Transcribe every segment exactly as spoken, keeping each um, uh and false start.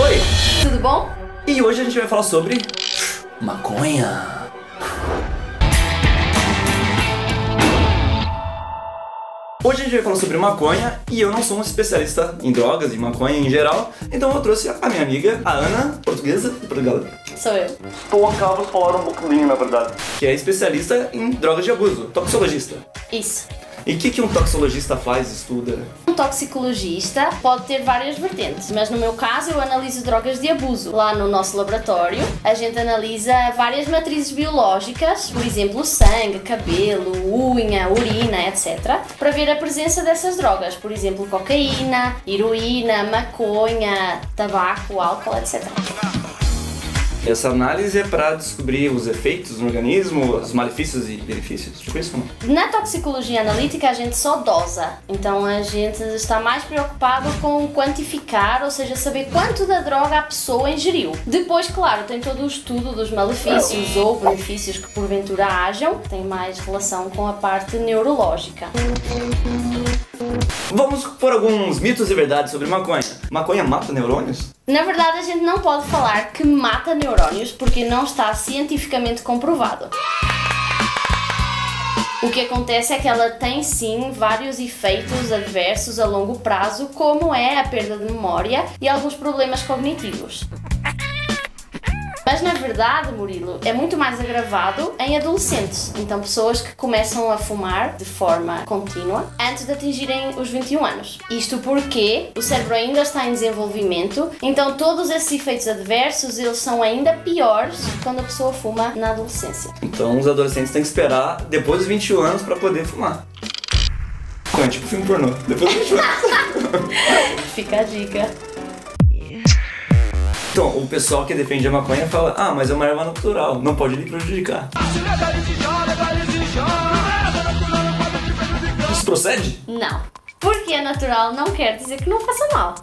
Oi! Tudo bom? E hoje a gente vai falar sobre maconha. Hoje a gente vai falar sobre maconha e eu não sou um especialista em drogas e maconha em geral, então eu trouxe a minha amiga, a Ana, portuguesa de Portugal. Sou eu. Estou acabando de falar um bocadinho, na verdade. Que é especialista em drogas de abuso, toxicologista. Isso. E o que, que um toxicologista faz, estuda? Um toxicologista pode ter várias vertentes, mas no meu caso eu analiso drogas de abuso. Lá no nosso laboratório a gente analisa várias matrizes biológicas, por exemplo, sangue, cabelo, unha, urina, etcétera, para ver a presença dessas drogas, por exemplo, cocaína, heroína, maconha, tabaco, álcool, etcétera. Essa análise é para descobrir os efeitos no organismo, os malefícios e benefícios, tipo isso? Na toxicologia analítica a gente só dosa, então a gente está mais preocupado com quantificar, ou seja, saber quanto da droga a pessoa ingeriu. Depois, claro, tem todo o estudo dos malefícios ou benefícios que porventura hajam, tem mais relação com a parte neurológica. Vamos por alguns mitos e verdades sobre maconha. Maconha mata neurônios? Na verdade, a gente não pode falar que mata neurônios porque não está cientificamente comprovado. O que acontece é que ela tem sim vários efeitos adversos a longo prazo, como é a perda de memória e alguns problemas cognitivos. Mas na verdade, Murilo, é muito mais agravado em adolescentes, então pessoas que começam a fumar de forma contínua antes de atingirem os vinte e um anos. Isto porque o cérebro ainda está em desenvolvimento, então todos esses efeitos adversos eles são ainda piores quando a pessoa fuma na adolescência. Então os adolescentes têm que esperar depois dos vinte e um anos para poder fumar. É tipo filme pornô, depois dos vinte e um anos. Fica a dica. Então, o pessoal que defende a maconha fala: ah, mas é uma erva natural, não pode lhe prejudicar. Isso procede? Não. Porque é natural não quer dizer que não faça mal.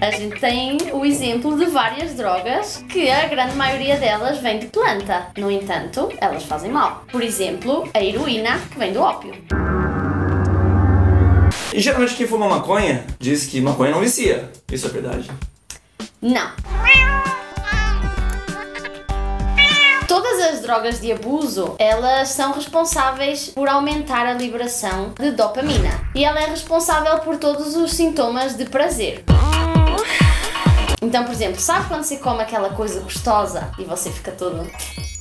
A gente tem o exemplo de várias drogas que a grande maioria delas vem de planta. No entanto, elas fazem mal. Por exemplo, a heroína, que vem do ópio. E geralmente quem fuma maconha diz que maconha não vicia. Isso é verdade? Não. Todas as drogas de abuso, elas são responsáveis por aumentar a liberação de dopamina. E ela é responsável por todos os sintomas de prazer. Então, por exemplo, sabe quando você come aquela coisa gostosa e você fica todo...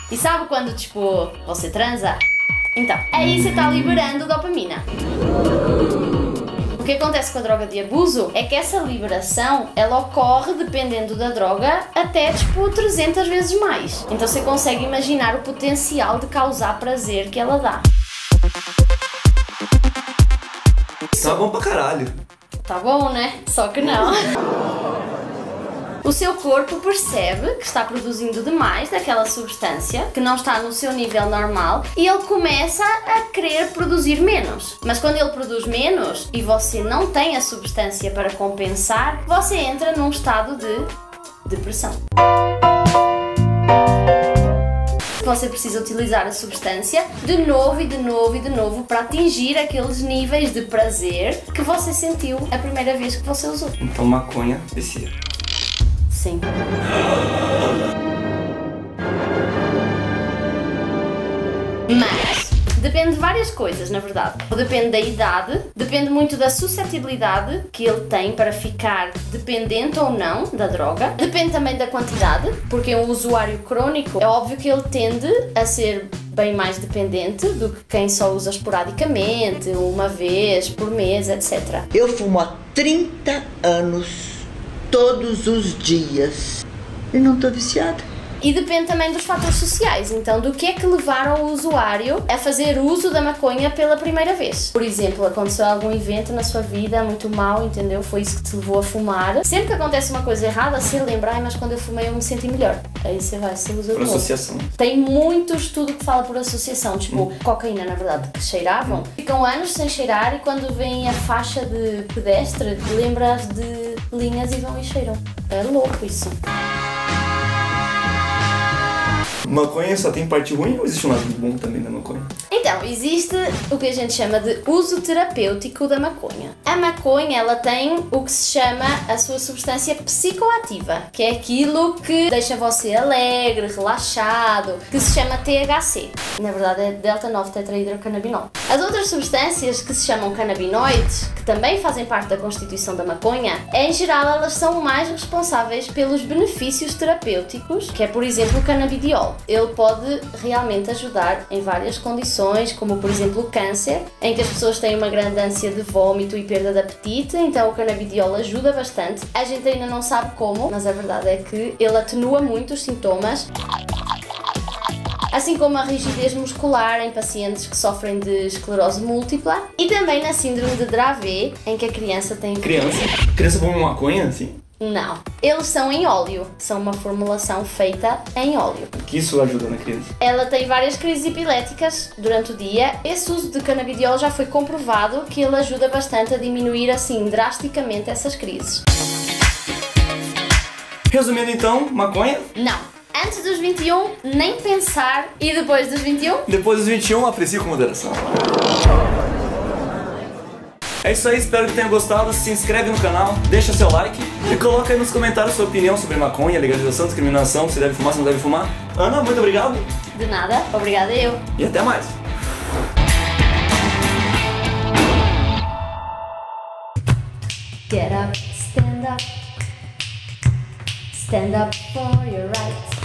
E sabe quando, tipo, você transa? Então, aí você está liberando dopamina. O que acontece com a droga de abuso é que essa liberação, ela ocorre, dependendo da droga, até tipo trezentas vezes mais. Então você consegue imaginar o potencial de causar prazer que ela dá. Tá bom pra caralho. Tá bom, né? Só que não. O seu corpo percebe que está produzindo demais daquela substância, que não está no seu nível normal, e ele começa a querer produzir menos. Mas quando ele produz menos e você não tem a substância para compensar, você entra num estado de depressão. Você precisa utilizar a substância de novo e de novo e de novo para atingir aqueles níveis de prazer que você sentiu a primeira vez que você usou. Então maconha vicia. Sim. Mas depende de várias coisas, na verdade. Depende da idade, depende muito da suscetibilidade que ele tem para ficar dependente ou não da droga. Depende também da quantidade, porque um usuário crônico, é óbvio que ele tende a ser bem mais dependente do que quem só usa esporadicamente, uma vez por mês, etcétera. Eu fumo há trinta anos. Todos os dias e não estou viciada. E depende também dos fatores sociais, então do que é que levaram o usuário a fazer uso da maconha pela primeira vez. Por exemplo, aconteceu algum evento na sua vida muito mal, entendeu? Foi isso que te levou a fumar. Sempre que acontece uma coisa errada, você lembra: ai, mas quando eu fumei eu me senti melhor. Aí você vai, você usa de novo. Por associação. Tem muito estudo que fala por associação, tipo hum. cocaína, na verdade, que cheiravam. Hum. Ficam anos sem cheirar e quando vem a faixa de pedestre, lembras de linhas e vão e cheiram. É louco isso. Maconha só tem parte ruim ou existe um lado bom também da maconha? Então, existe o que a gente chama de uso terapêutico da maconha. A maconha, ela tem o que se chama a sua substância psicoativa, que é aquilo que deixa você alegre, relaxado, que se chama T H C. Na verdade é delta nove tetra-hidrocanabinol. As outras substâncias que se chamam canabinoides, que também fazem parte da constituição da maconha, em geral elas são mais responsáveis pelos benefícios terapêuticos, que é, por exemplo, o canabidiol. Ele pode realmente ajudar em várias condições, como por exemplo o câncer, em que as pessoas têm uma grande ânsia de vômito e perda de apetite, então o canabidiol ajuda bastante. A gente ainda não sabe como, mas a verdade é que ele atenua muito os sintomas. Assim como a rigidez muscular em pacientes que sofrem de esclerose múltipla e também na síndrome de Dravet, em que a criança tem... Criança? Criança com maconha, assim? Não. Eles são em óleo. São uma formulação feita em óleo. O que isso ajuda na criança? Ela tem várias crises epiléticas durante o dia. Esse uso de canabidiol já foi comprovado que ele ajuda bastante a diminuir, assim, drasticamente essas crises. Resumindo então, maconha? Não. Antes dos vinte e um, nem pensar. E depois dos vinte e um? Depois dos vinte e um, aprecie com moderação. É isso aí, espero que tenha gostado. Se inscreve no canal, deixa seu like e coloca aí nos comentários sua opinião sobre maconha, legalização, discriminação, se deve fumar, se não deve fumar. Ana, muito obrigado. De nada, obrigada eu. E até mais. Get up, stand up. Stand up for your rights.